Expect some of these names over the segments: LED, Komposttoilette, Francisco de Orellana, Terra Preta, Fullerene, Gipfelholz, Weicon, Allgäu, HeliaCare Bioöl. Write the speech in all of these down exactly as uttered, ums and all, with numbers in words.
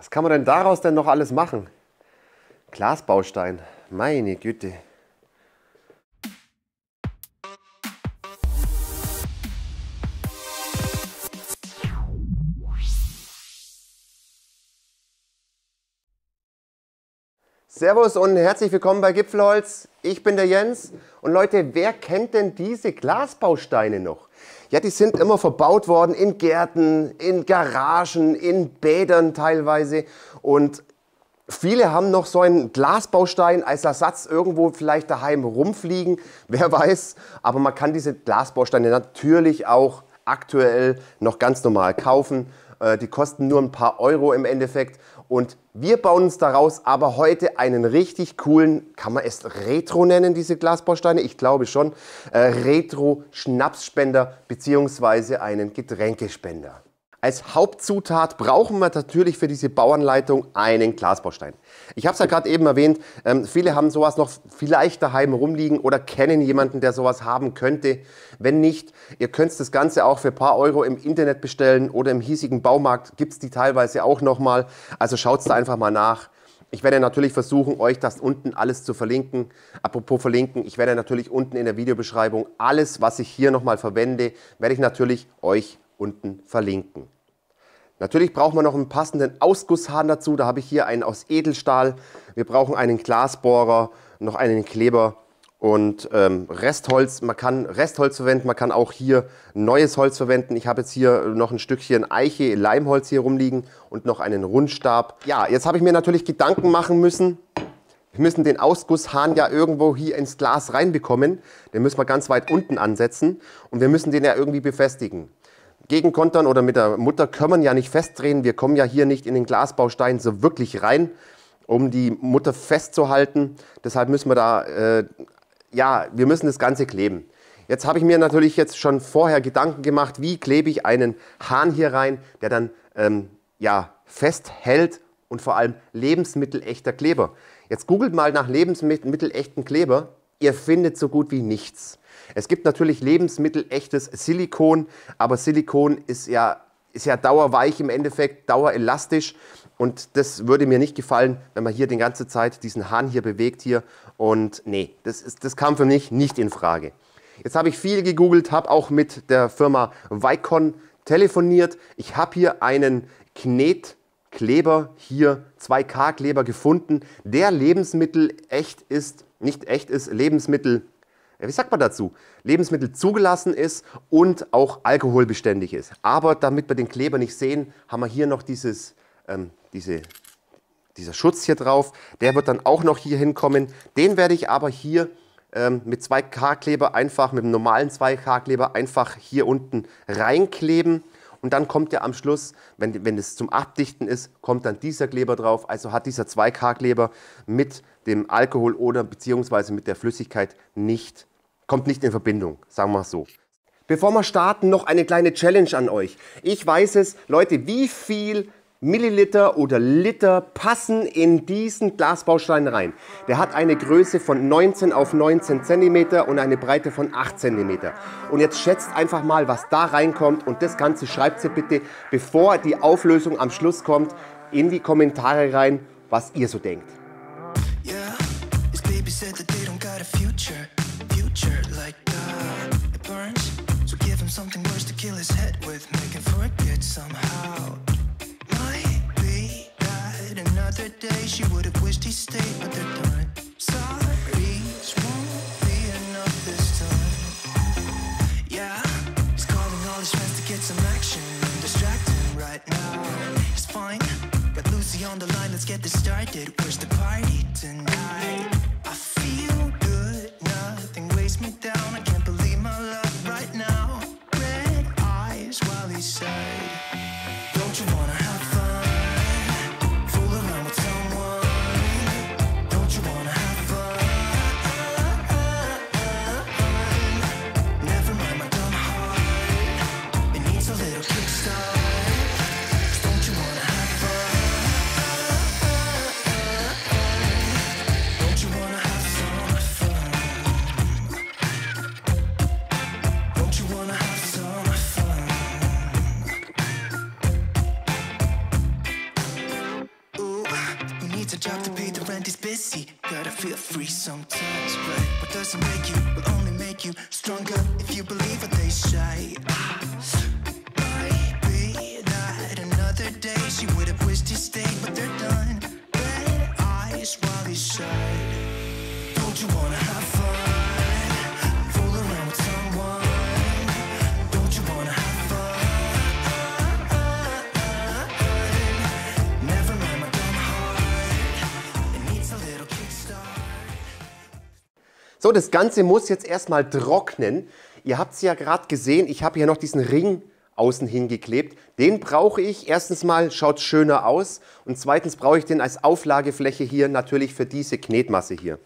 Was kann man denn daraus denn noch alles machen? Glasbaustein, meine Güte. Servus und herzlich willkommen bei Gipfelholz. Ich bin der Jens und Leute, wer kennt denn diese Glasbausteine noch? Ja, die sind immer verbaut worden in Gärten, in Garagen, in Bädern teilweise und viele haben noch so einen Glasbaustein als Ersatz irgendwo vielleicht daheim rumfliegen, wer weiß, aber man kann diese Glasbausteine natürlich auch aktuell noch ganz normal kaufen. Die kosten nur ein paar Euro im Endeffekt und wir bauen uns daraus aber heute einen richtig coolen, kann man es Retro nennen, diese Glasbausteine? Ich glaube schon, äh, Retro-Schnapsspender bzw. einen Getränkespender. Als Hauptzutat brauchen wir natürlich für diese Bauanleitung einen Glasbaustein. Ich habe es ja gerade eben erwähnt, ähm, viele haben sowas noch vielleicht daheim rumliegen oder kennen jemanden, der sowas haben könnte. Wenn nicht, ihr könnt das Ganze auch für ein paar Euro im Internet bestellen oder im hiesigen Baumarkt gibt es die teilweise auch nochmal. Also schaut es da einfach mal nach. Ich werde natürlich versuchen, euch das unten alles zu verlinken. Apropos verlinken, ich werde natürlich unten in der Videobeschreibung alles, was ich hier nochmal verwende, werde ich natürlich euch unten verlinken. Natürlich brauchen wir noch einen passenden Ausgusshahn dazu. Da habe ich hier einen aus Edelstahl. Wir brauchen einen Glasbohrer, noch einen Kleber und ähm, Restholz. Man kann Restholz verwenden, man kann auch hier neues Holz verwenden. Ich habe jetzt hier noch ein Stückchen Eiche, Leimholz hier rumliegen und noch einen Rundstab. Ja, jetzt habe ich mir natürlich Gedanken machen müssen. Wir müssen den Ausgusshahn ja irgendwo hier ins Glas reinbekommen. Den müssen wir ganz weit unten ansetzen und wir müssen den ja irgendwie befestigen. Gegenkontern oder mit der Mutter können wir ja nicht festdrehen. Wir kommen ja hier nicht in den Glasbaustein so wirklich rein, um die Mutter festzuhalten. Deshalb müssen wir da, äh, ja, wir müssen das Ganze kleben. Jetzt habe ich mir natürlich jetzt schon vorher Gedanken gemacht, wie klebe ich einen Hahn hier rein, der dann ähm, ja, festhält und vor allem lebensmittelechter Kleber. Jetzt googelt mal nach lebensmittelechten Kleber. Ihr findet so gut wie nichts. Es gibt natürlich lebensmittelechtes Silikon, aber Silikon ist ja, ist ja dauerweich im Endeffekt, dauerelastisch und das würde mir nicht gefallen, wenn man hier die ganze Zeit diesen Hahn hier bewegt hier und nee, das, ist, das kam für mich nicht in Frage. Jetzt habe ich viel gegoogelt, habe auch mit der Firma Weicon telefoniert. Ich habe hier einen Knet Kleber hier, zwei K Kleber gefunden, der lebensmittelecht ist, nicht echt ist, Lebensmittel, wie sagt man dazu, Lebensmittel zugelassen ist und auch alkoholbeständig ist. Aber damit wir den Kleber nicht sehen, haben wir hier noch dieses, ähm, diese, dieser Schutz hier drauf, der wird dann auch noch hier hinkommen. Den werde ich aber hier ähm, mit zwei K Kleber einfach, mit dem normalen zwei K Kleber einfach hier unten reinkleben. Und dann kommt ja am Schluss, wenn, wenn es zum Abdichten ist, kommt dann dieser Kleber drauf. Also hat dieser zwei K Kleber mit dem Alkohol oder beziehungsweise mit der Flüssigkeit nicht, kommt nicht in Verbindung, sagen wir es so. Bevor wir starten, noch eine kleine Challenge an euch. Ich weiß es, Leute, wie viel Milliliter oder Liter passen in diesen Glasbaustein rein. Der hat eine Größe von neunzehn auf neunzehn Zentimeter und eine Breite von acht Zentimeter. Und jetzt schätzt einfach mal, was da reinkommt und das Ganze schreibt ihr bitte, bevor die Auflösung am Schluss kommt, in die Kommentare rein, was ihr so denkt. It's a job to pay, the rent is busy. Gotta feel free sometimes, but what doesn't make you will only make you stronger if you believe what they say. Might be that another day she would have wished to stay, but they're done. Red eyes while he's shy. Don't you wanna have fun? So, das Ganze muss jetzt erstmal trocknen. Ihr habt es ja gerade gesehen, ich habe hier noch diesen Ring außen hingeklebt. Den brauche ich. Erstens mal schaut es schöner aus und zweitens brauche ich den als Auflagefläche hier natürlich für diese Knetmasse hier.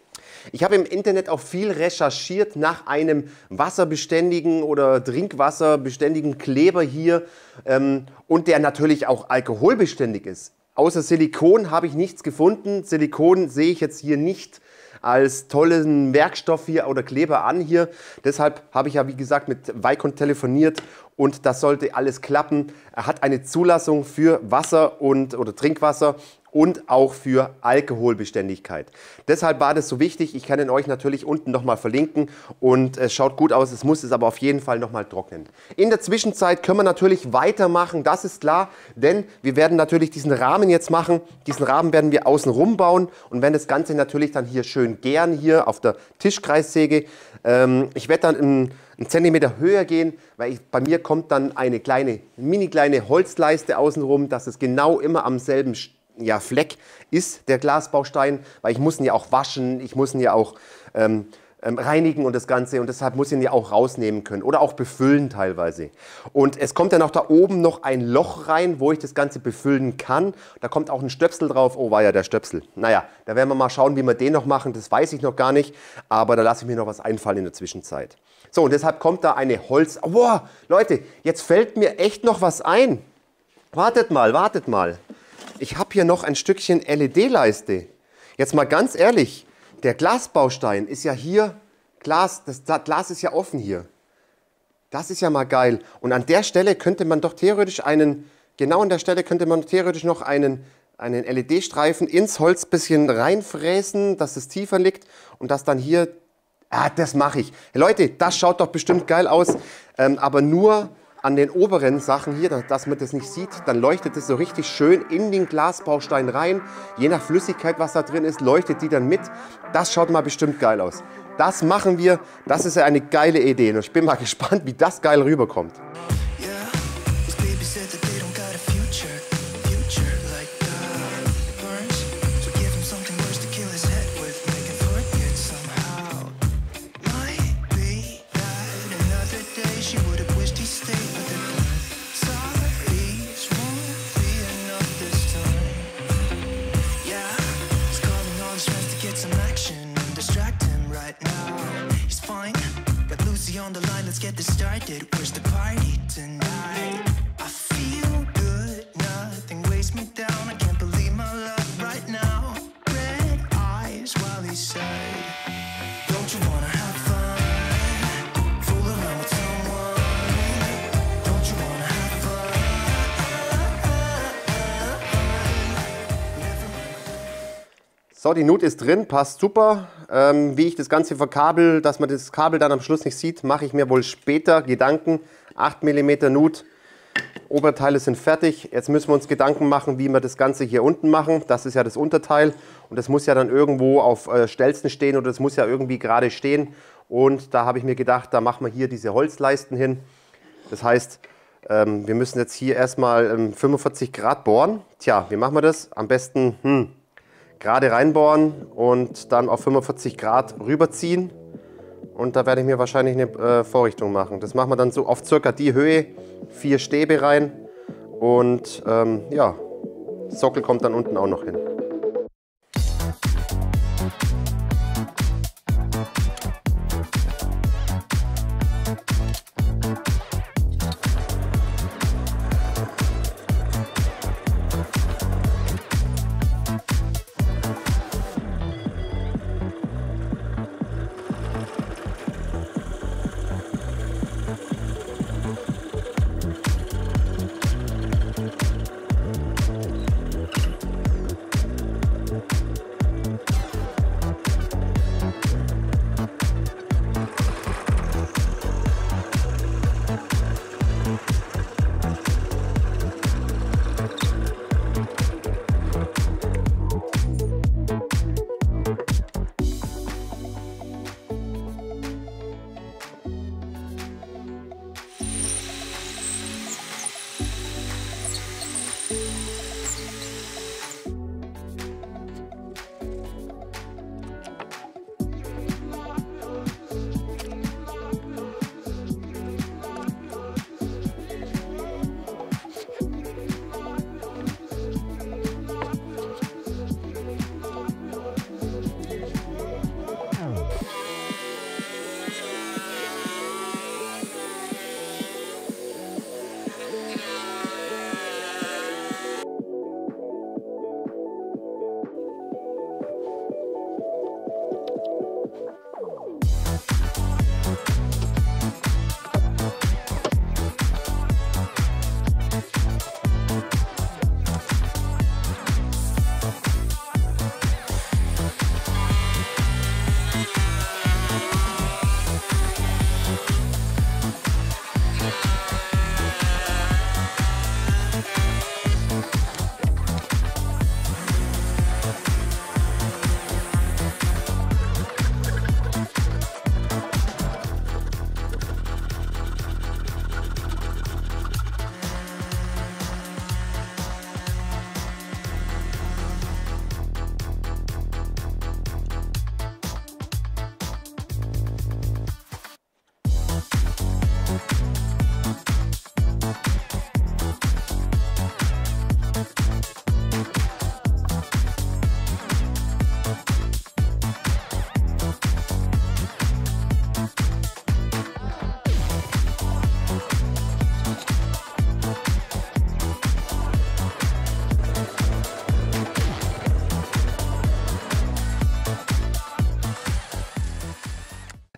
Ich habe im Internet auch viel recherchiert nach einem wasserbeständigen oder trinkwasserbeständigen Kleber hier ähm, und der natürlich auch alkoholbeständig ist. Außer Silikon habe ich nichts gefunden. Silikon sehe ich jetzt hier nicht als tollen Werkstoff hier oder Kleber an hier. Deshalb habe ich ja, wie gesagt, mit Weicon telefoniert und das sollte alles klappen. Er hat eine Zulassung für Wasser und oder Trinkwasser und auch für Alkoholbeständigkeit. Deshalb war das so wichtig. Ich kann ihn euch natürlich unten nochmal verlinken und es schaut gut aus. Es muss es aber auf jeden Fall nochmal trocknen. In der Zwischenzeit können wir natürlich weitermachen, das ist klar, denn wir werden natürlich diesen Rahmen jetzt machen. Diesen Rahmen werden wir außen rum bauen und werden das Ganze natürlich dann hier schön gären, hier auf der Tischkreissäge. Ähm, ich werde dann im einen Zentimeter höher gehen, weil ich, bei mir kommt dann eine kleine, mini kleine Holzleiste außenrum, dass es genau immer am selben ja, Fleck ist, der Glasbaustein, weil ich muss ihn ja auch waschen, ich muss ihn ja auch ähm, reinigen und das Ganze und deshalb muss ich ihn ja auch rausnehmen können oder auch befüllen teilweise. Und es kommt dann auch da oben noch ein Loch rein, wo ich das Ganze befüllen kann. Da kommt auch ein Stöpsel drauf. Oh, war ja der Stöpsel. Naja, da werden wir mal schauen, wie wir den noch machen. Das weiß ich noch gar nicht, aber da lasse ich mir noch was einfallen in der Zwischenzeit. So, und deshalb kommt da eine Holz... Wow, Leute, jetzt fällt mir echt noch was ein. Wartet mal, wartet mal. Ich habe hier noch ein Stückchen L E D-Leiste. Jetzt mal ganz ehrlich, der Glasbaustein ist ja hier, Glas, das Glas ist ja offen hier. Das ist ja mal geil. Und an der Stelle könnte man doch theoretisch einen, genau an der Stelle könnte man theoretisch noch einen, einen L E D-Streifen ins Holz ein bisschen reinfräsen, dass es tiefer liegt und dass dann hier... Ah, das mache ich. Hey Leute, das schaut doch bestimmt geil aus, ähm, aber nur an den oberen Sachen hier, dass man das nicht sieht. Dann leuchtet es so richtig schön in den Glasbaustein rein. Je nach Flüssigkeit, was da drin ist, leuchtet die dann mit. Das schaut mal bestimmt geil aus. Das machen wir. Das ist ja eine geile Idee. Und ich bin mal gespannt, wie das geil rüberkommt. So, die Nut ist drin, passt super. Ähm, wie ich das Ganze verkabel, dass man das Kabel dann am Schluss nicht sieht, mache ich mir wohl später Gedanken. acht Millimeter Nut, Oberteile sind fertig. Jetzt müssen wir uns Gedanken machen, wie wir das Ganze hier unten machen. Das ist ja das Unterteil und das muss ja dann irgendwo auf äh, Stelzen stehen oder das muss ja irgendwie gerade stehen. Und da habe ich mir gedacht, da machen wir hier diese Holzleisten hin. Das heißt, ähm, wir müssen jetzt hier erstmal ähm, fünfundvierzig Grad bohren. Tja, wie machen wir das? Am besten... Hm, gerade reinbohren und dann auf fünfundvierzig Grad rüberziehen und da werde ich mir wahrscheinlich eine äh, Vorrichtung machen. Das machen wir dann so auf circa die Höhe, vier Stäbe rein und ähm, ja, Sockel kommt dann unten auch noch hin.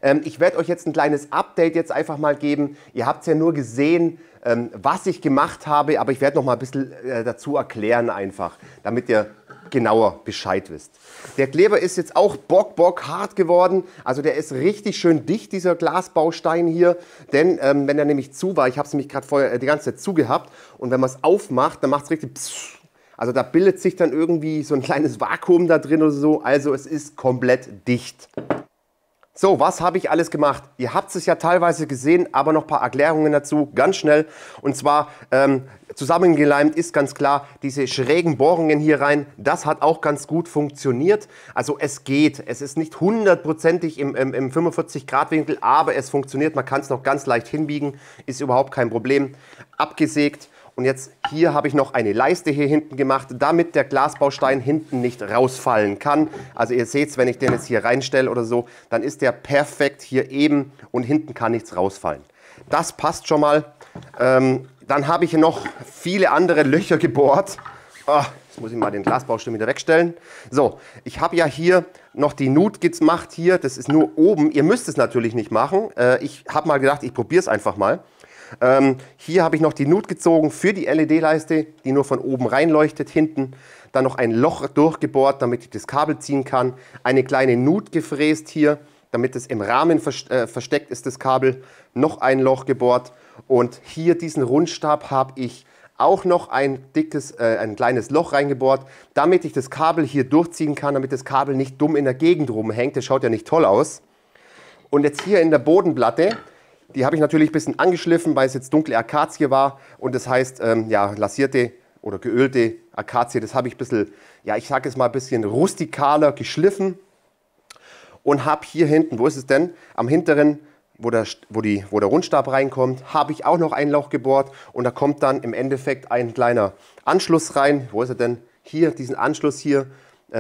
Ähm, ich werde euch jetzt ein kleines Update jetzt einfach mal geben. Ihr habt es ja nur gesehen, ähm, was ich gemacht habe, aber ich werde noch mal ein bisschen äh, dazu erklären einfach, damit ihr genauer Bescheid wisst. Der Kleber ist jetzt auch bock, bock hart geworden. Also der ist richtig schön dicht, dieser Glasbaustein hier. Denn ähm, wenn er nämlich zu war, ich habe es nämlich gerade vorher äh, die ganze Zeit zugehabt, und wenn man es aufmacht, dann macht es richtig pssst. Also da bildet sich dann irgendwie so ein kleines Vakuum da drin oder so. Also es ist komplett dicht. So, was habe ich alles gemacht? Ihr habt es ja teilweise gesehen, aber noch ein paar Erklärungen dazu, ganz schnell. Und zwar ähm, zusammengeleimt ist ganz klar diese schrägen Bohrungen hier rein. Das hat auch ganz gut funktioniert. Also es geht, es ist nicht hundertprozentig im, im, im fünfundvierzig Grad Winkel, aber es funktioniert. Man kann es noch ganz leicht hinbiegen, ist überhaupt kein Problem. Abgesägt. Und jetzt hier habe ich noch eine Leiste hier hinten gemacht, damit der Glasbaustein hinten nicht rausfallen kann. Also ihr seht es, wenn ich den jetzt hier reinstelle oder so, dann ist der perfekt hier eben und hinten kann nichts rausfallen. Das passt schon mal. Ähm, dann habe ich hier noch viele andere Löcher gebohrt. Oh, jetzt muss ich mal den Glasbaustein wieder wegstellen. So, ich habe ja hier noch die Nut gemacht hier. Das ist nur oben. Ihr müsst es natürlich nicht machen. Äh, ich habe mal gedacht, ich probiere es einfach mal. Ähm, hier habe ich noch die Nut gezogen für die L E D-Leiste, die nur von oben rein leuchtet, hinten. Dann noch ein Loch durchgebohrt, damit ich das Kabel ziehen kann. Eine kleine Nut gefräst hier, damit es im Rahmen vers- äh, versteckt ist, das Kabel. Noch ein Loch gebohrt. Und hier diesen Rundstab habe ich auch noch ein dickes, äh, ein kleines Loch reingebohrt, damit ich das Kabel hier durchziehen kann, damit das Kabel nicht dumm in der Gegend rumhängt. Das schaut ja nicht toll aus. Und jetzt hier in der Bodenplatte, die habe ich natürlich ein bisschen angeschliffen, weil es jetzt dunkle Akazie war. Und das heißt, ähm, ja, lasierte oder geölte Akazie, das habe ich ein bisschen, ja, ich sage es mal ein bisschen rustikaler geschliffen. Und habe hier hinten, wo ist es denn? Am hinteren, wo der, wo die, wo der Rundstab reinkommt, habe ich auch noch ein Loch gebohrt. Und da kommt dann im Endeffekt ein kleiner Anschluss rein. Wo ist er denn? Hier, diesen Anschluss hier.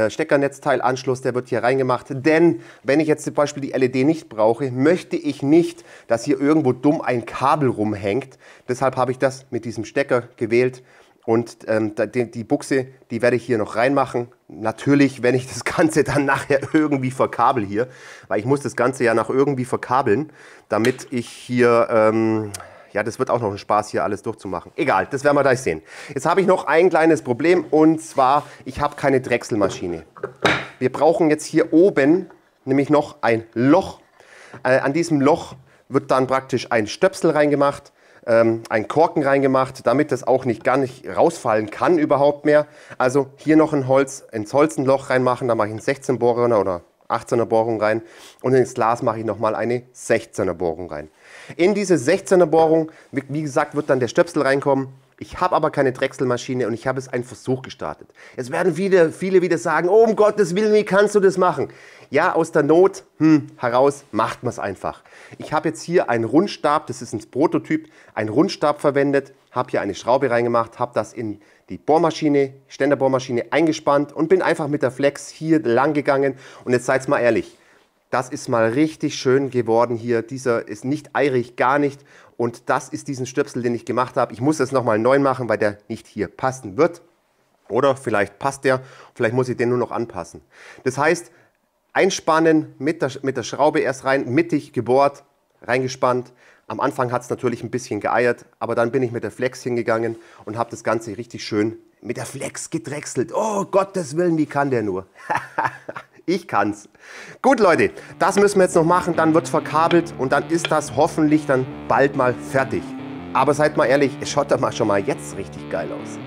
Steckernetzteilanschluss, der wird hier reingemacht, denn wenn ich jetzt zum Beispiel die L E D nicht brauche, möchte ich nicht, dass hier irgendwo dumm ein Kabel rumhängt. Deshalb habe ich das mit diesem Stecker gewählt und ähm, die, die Buchse, die werde ich hier noch reinmachen. Natürlich, wenn ich das Ganze dann nachher irgendwie verkabel hier, weil ich muss das Ganze ja noch irgendwie verkabeln, damit ich hier... Ähm, ja, das wird auch noch ein Spaß, hier alles durchzumachen. Egal, das werden wir gleich sehen. Jetzt habe ich noch ein kleines Problem und zwar, ich habe keine Drechselmaschine. Wir brauchen jetzt hier oben nämlich noch ein Loch. Äh, an diesem Loch wird dann praktisch ein Stöpsel reingemacht, ähm, ein Korken reingemacht, damit das auch nicht gar nicht rausfallen kann überhaupt mehr. Also hier noch ein Holz, ins Holz ein Loch reinmachen, da mache ich einen sechzehn Bohrer oder achtzehner Bohrung rein und ins Glas mache ich nochmal eine sechzehner Bohrung rein. In diese sechzehner Bohrung, wie gesagt, wird dann der Stöpsel reinkommen. Ich habe aber keine Drechselmaschine und ich habe es einen Versuch gestartet. Jetzt werden viele, viele wieder sagen, oh um Gottes Willen, wie kannst du das machen? Ja, aus der Not hm, heraus macht man es einfach. Ich habe jetzt hier einen Rundstab, das ist ein Prototyp, einen Rundstab verwendet, habe hier eine Schraube reingemacht, habe das in die Bohrmaschine, Ständerbohrmaschine eingespannt und bin einfach mit der Flex hier lang gegangen. Und jetzt seid mal ehrlich, das ist mal richtig schön geworden hier. Dieser ist nicht eirig, gar nicht. Und das ist diesen Stöpsel, den ich gemacht habe. Ich muss das nochmal neu machen, weil der nicht hier passen wird. Oder vielleicht passt der, vielleicht muss ich den nur noch anpassen. Das heißt, einspannen, mit der, mit der Schraube erst rein, mittig gebohrt, reingespannt. Am Anfang hat es natürlich ein bisschen geeiert, aber dann bin ich mit der Flex hingegangen und habe das Ganze richtig schön mit der Flex gedrechselt. Oh, Gottes Willen, wie kann der nur? Ich kann's. Gut, Leute, das müssen wir jetzt noch machen, dann wird's verkabelt und dann ist das hoffentlich dann bald mal fertig. Aber seid mal ehrlich, es schaut doch mal schon mal jetzt richtig geil aus.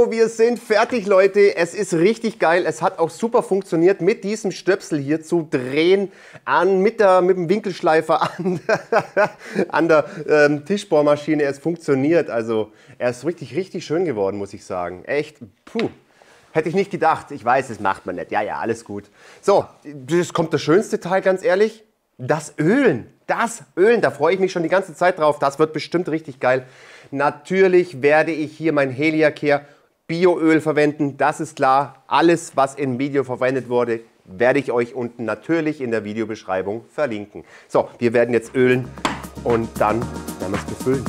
Jo, wir sind fertig, Leute. Es ist richtig geil. Es hat auch super funktioniert, mit diesem Stöpsel hier zu drehen, an, mit, der, mit dem Winkelschleifer an der, an der ähm, Tischbohrmaschine. Es funktioniert. Also er ist richtig, richtig schön geworden, muss ich sagen. Echt, puh. Hätte ich nicht gedacht. Ich weiß, das macht man nicht. Ja, ja, alles gut. So, jetzt kommt das schönste Teil, ganz ehrlich. Das Ölen. Das Ölen. Da freue ich mich schon die ganze Zeit drauf. Das wird bestimmt richtig geil. Natürlich werde ich hier mein HeliaCare Bioöl verwenden. Das ist klar. Alles, was im Video verwendet wurde, werde ich euch unten natürlich in der Videobeschreibung verlinken. So, wir werden jetzt ölen und dann werden wir es befüllen.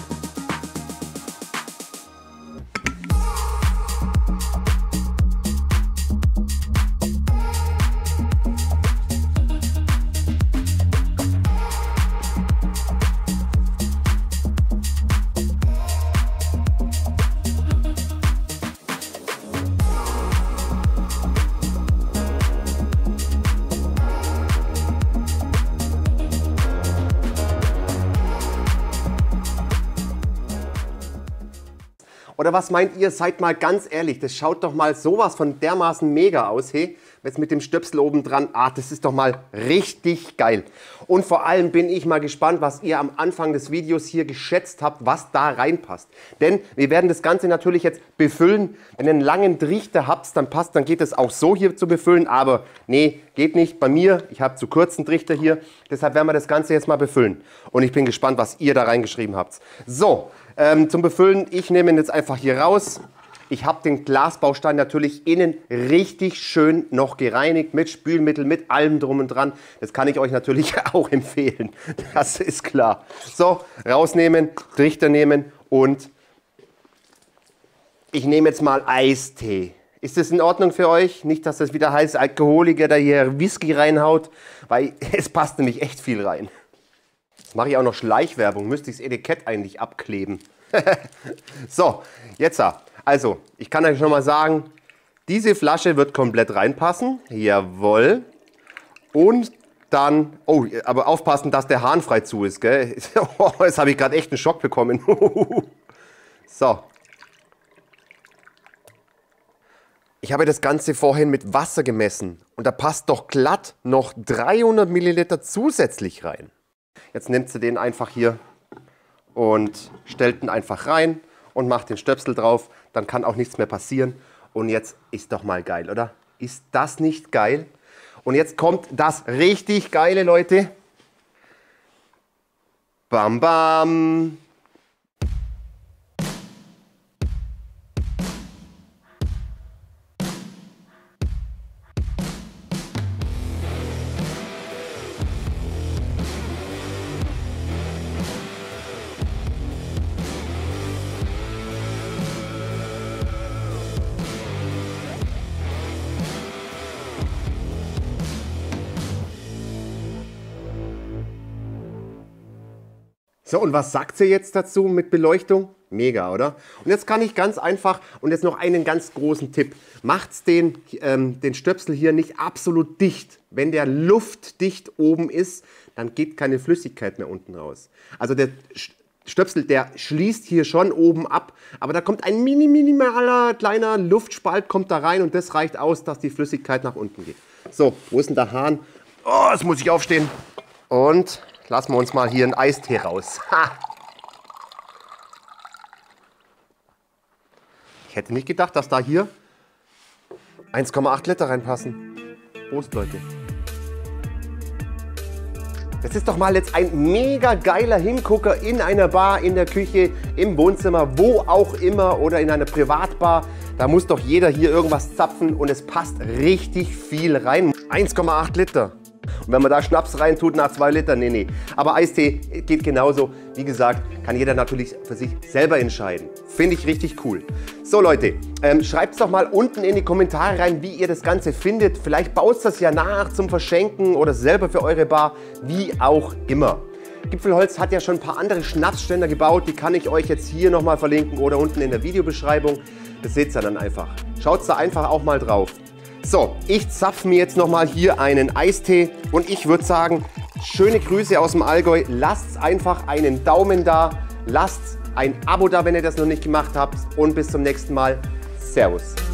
Oder was meint ihr? Seid mal ganz ehrlich, das schaut doch mal sowas von dermaßen mega aus. Hey, jetzt mit dem Stöpsel oben dran, ah, das ist doch mal richtig geil. Und vor allem bin ich mal gespannt, was ihr am Anfang des Videos hier geschätzt habt, was da reinpasst. Denn wir werden das Ganze natürlich jetzt befüllen. Wenn ihr einen langen Trichter habt, dann passt, dann geht es auch so hier zu befüllen. Aber nee, geht nicht bei mir. Ich habe zu kurzen Trichter hier. Deshalb werden wir das Ganze jetzt mal befüllen. Und ich bin gespannt, was ihr da reingeschrieben habt. So. Ähm, zum Befüllen, ich nehme ihn jetzt einfach hier raus. Ich habe den Glasbaustein natürlich innen richtig schön noch gereinigt, mit Spülmittel, mit allem drum und dran. Das kann ich euch natürlich auch empfehlen, das ist klar. So, rausnehmen, Trichter nehmen und ich nehme jetzt mal Eistee. Ist das in Ordnung für euch? Nicht, dass das wieder heißt, Alkoholiker, der hier Whisky reinhaut, weil es passt nämlich echt viel rein. Jetzt mache ich auch noch Schleichwerbung, müsste ich das Etikett eigentlich abkleben. So, jetzt, also, ich kann euch schon mal sagen, diese Flasche wird komplett reinpassen, jawohl. Und dann, oh, aber aufpassen, dass der Hahn frei zu ist, gell? Jetzt habe ich gerade echt einen Schock bekommen. So. Ich habe das Ganze vorhin mit Wasser gemessen und da passt doch glatt noch dreihundert Milliliter zusätzlich rein. Jetzt nehmt ihr den einfach hier und stellt ihn einfach rein und macht den Stöpsel drauf. Dann kann auch nichts mehr passieren. Und jetzt ist doch mal geil, oder? Ist das nicht geil? Und jetzt kommt das richtig geile, Leute. Bam, bam. So, und was sagt ihr jetzt dazu mit Beleuchtung? Mega, oder? Und jetzt kann ich ganz einfach, und jetzt noch einen ganz großen Tipp. Macht den, ähm, den Stöpsel hier nicht absolut dicht. Wenn der luftdicht oben ist, dann geht keine Flüssigkeit mehr unten raus. Also der Stöpsel, der schließt hier schon oben ab, aber da kommt ein mini, minimaler, kleiner Luftspalt, kommt da rein und das reicht aus, dass die Flüssigkeit nach unten geht. So, wo ist denn der Hahn? Oh, jetzt muss ich aufstehen. Und... lassen wir uns mal hier einen Eistee raus. Ha! Ich hätte nicht gedacht, dass da hier eins Komma acht Liter reinpassen. Prost, Leute. Das ist doch mal jetzt ein mega geiler Hingucker in einer Bar, in der Küche, im Wohnzimmer, wo auch immer oder in einer Privatbar. Da muss doch jeder hier irgendwas zapfen und es passt richtig viel rein. eins Komma acht Liter. Und wenn man da Schnaps reintut nach zwei Litern, nee, nee. Aber Eistee geht genauso. Wie gesagt, kann jeder natürlich für sich selber entscheiden. Finde ich richtig cool. So Leute, ähm, schreibt es doch mal unten in die Kommentare rein, wie ihr das Ganze findet. Vielleicht baut es das ja nach zum Verschenken oder selber für eure Bar, wie auch immer. Gipfelholz hat ja schon ein paar andere Schnapsständer gebaut. Die kann ich euch jetzt hier nochmal verlinken oder unten in der Videobeschreibung. Das seht ihr dann einfach. Schaut da einfach auch mal drauf. So, ich zapfe mir jetzt nochmal hier einen Eistee und ich würde sagen, schöne Grüße aus dem Allgäu. Lasst einfach einen Daumen da, lasst ein Abo da, wenn ihr das noch nicht gemacht habt und bis zum nächsten Mal. Servus.